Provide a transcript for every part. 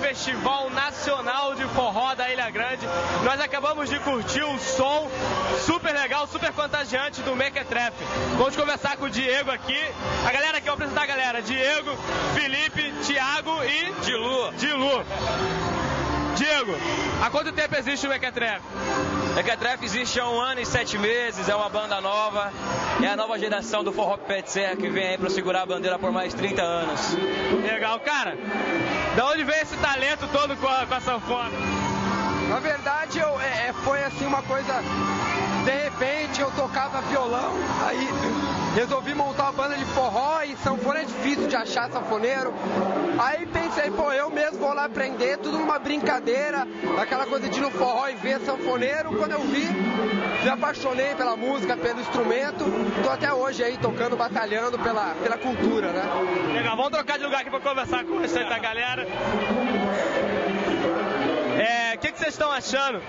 Festival Nacional de Forró da Ilha Grande. Nós acabamos de curtir o som super legal, super contagiante do Mequetrefe. Vamos conversar com o Diego aqui. A galera aqui, eu vou apresentar a galera. Diego, Felipe, Thiago e... Dilu. Diego, há quanto tempo existe o Mequetrefe? Mequetrefe existe há 1 ano e 7 meses, é uma banda nova, é a nova geração do forró pé de serra que vem aí pra segurar a bandeira por mais 30 anos. Legal, cara. Da onde vem esse talento todo com a sanfona? Na verdade, foi assim uma coisa... De repente, eu tocava violão, aí resolvi montar uma banda de forró e sanfona é difícil de achar sanfoneiro. Aí pensei, pô, eu mesmo vou lá aprender, tudo numa brincadeira, aquela coisa de ir no forró e ver sanfoneiro. Quando eu vi, me apaixonei pela música, pelo instrumento. Tô até hoje aí tocando, batalhando pela cultura, né? Legal, vamos trocar de lugar aqui pra conversar com o restante da galera. O que vocês estão achando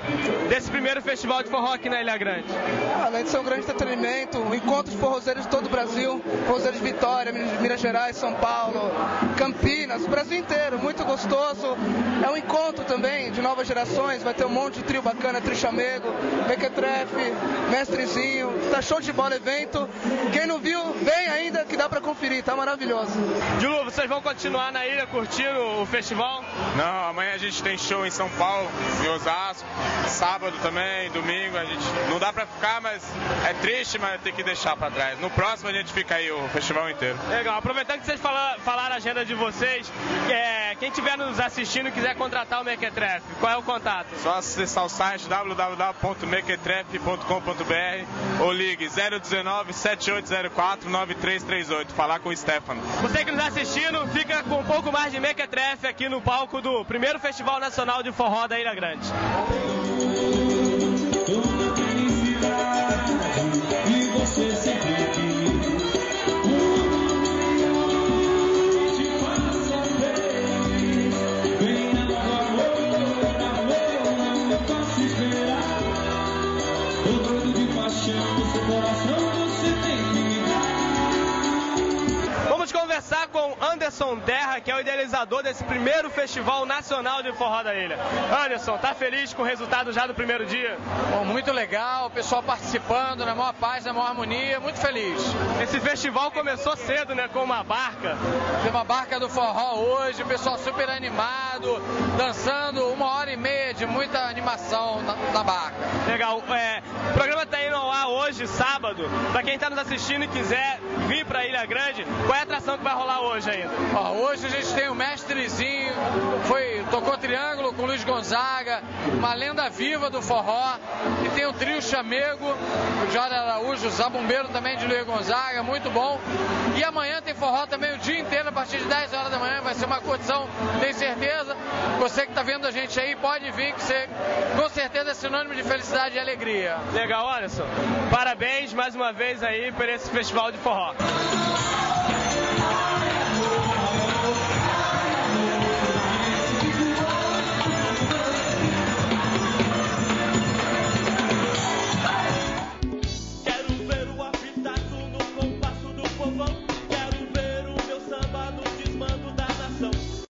desse primeiro festival de forró aqui na Ilha Grande? A edição grande entretenimento, o encontro de forrozeiros de todo o Brasil, forrozeiros de Vitória, Minas Gerais, São Paulo, Campinas, o Brasil inteiro, muito gostoso. É um encontro também de novas gerações, vai ter um monte de trio bacana, Trichamego, Mequetrefe, Mestrezinho, tá show de bola evento. Quem não viu, vem ainda que dá pra conferir, tá maravilhoso. Dilu, vocês vão continuar na ilha curtindo o festival? Não, amanhã a gente tem show em São Paulo, em Osasco, sábado também, domingo, a gente não dá pra ficar, mas é triste, mas tem que deixar pra trás. No próximo a gente fica aí o festival inteiro. Legal, aproveitando que vocês falaram a agenda de vocês, quem estiver nos assistindo e quiser contratar o Mequetrefe, qual é o contato? Só acessar o site www.mequetrefe.com.br ou ligue 019-7804-9338, falar com o Stefano. Você que nos assistindo, fica com um pouco mais de Mequetrefe aqui no palco do primeiro Festival Nacional de Forró da Ilha Grande. Vamos conversar com Anderson Terra, que é o idealizador desse primeiro Festival Nacional de Forró da Ilha. Anderson, tá feliz com o resultado já do primeiro dia? Bom, muito legal, o pessoal participando, na maior paz, na maior harmonia, muito feliz. Esse festival começou cedo, né, com uma barca. Tem uma barca do forró hoje, o pessoal super animado, dançando 1h30 de muita animação na barca. Legal, o programa tá indo ao ar hoje, sábado, pra quem tá nos assistindo e quiser vir pra Ilha Grande, qual é a atração que vai rolar hoje ainda? Ó, hoje a gente tem o Mestrezinho, tocou triângulo com o Luiz Gonzaga, uma lenda viva do forró, e tem o trio Chamego, o Jorge Araújo, o zabumbeiro também de Luiz Gonzaga, muito bom. E amanhã tem forró também o dia inteiro, a partir de 10 horas da manhã, vai ser uma curtição, tenho certeza. Você que tá vendo a gente aí, pode vir, que você com certeza é sinônimo de felicidade e alegria. Legal, Anderson. Parabéns mais uma vez aí por esse festival de forró.